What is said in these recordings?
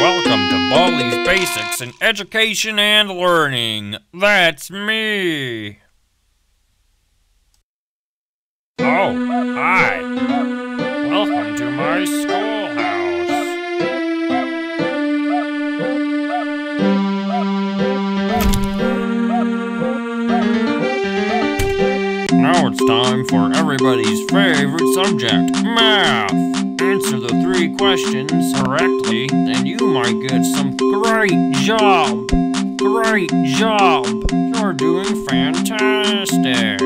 Welcome to Baldi's Basics in Education and Learning. That's me. Oh, hi. Welcome to my schoolhouse. Now it's time for everybody's favorite subject, math. Answer the three questions correctly, and you might get some great job! Great job! You're doing fantastic!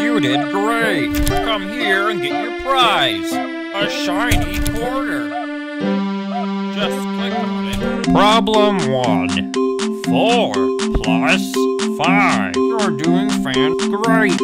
You did great! Come here and get your prize! A shiny quarter! Just click on it. Problem 1. 4 plus 5. You're doing great!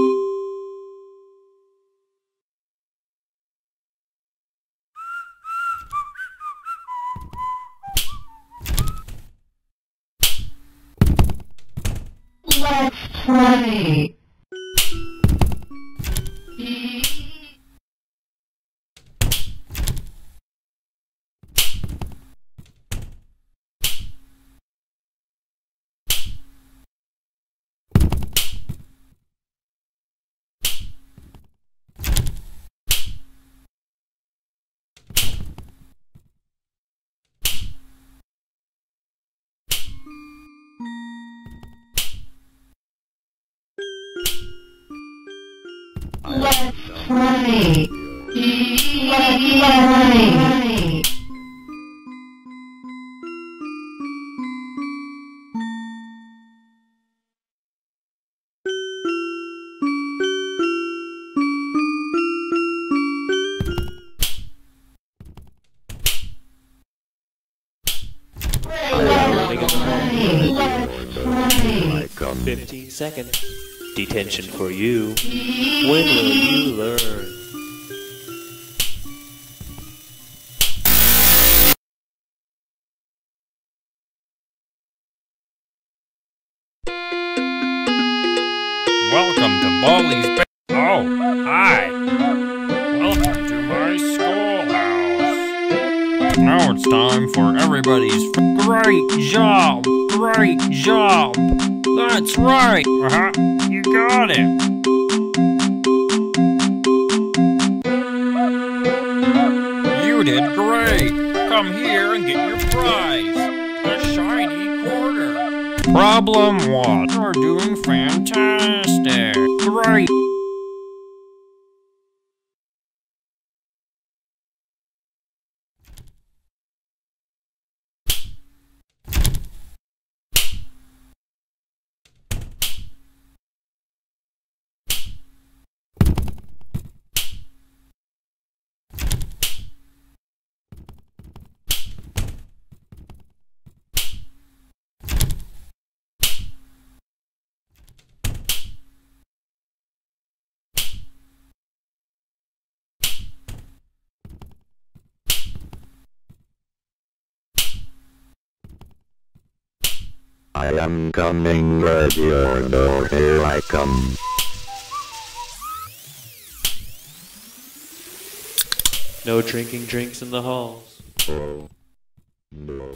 Let's play. Let's play. Let's play. 15 seconds. Detention for you. When will you learn? Welcome to Baldi's Basics. Oh, hi. Welcome to my schoolhouse. Now it's time for everybody's great job. Great job. That's right. You got it. You did great. Come here and get your prize. A shiny quarter. Problem 1. You're doing fantastic. Great. I am coming, at your door, here I come. No drinking drinks in the halls. Oh, no.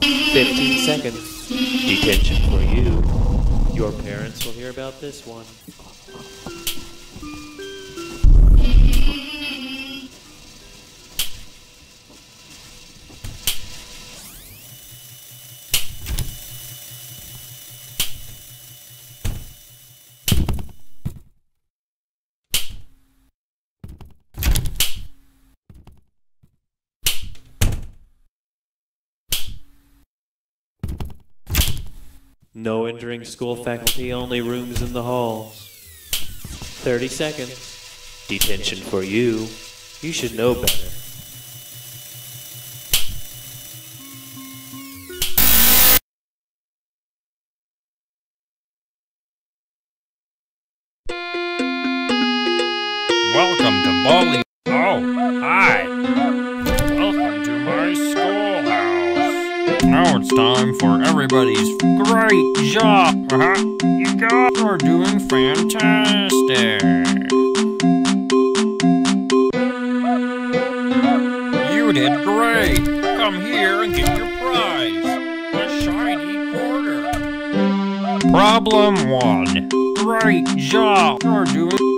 Fifteen seconds. Detention for you. Your parents will hear about this one. No entering school faculty, only rooms in the halls. 30 seconds. Detention for you. You should know better. Welcome to Baldi's. Oh, hi. Now it's time for everybody's great job. You guys are doing fantastic. You did great. Come here and get your prize. A shiny quarter. Problem 1. Great job. You are doing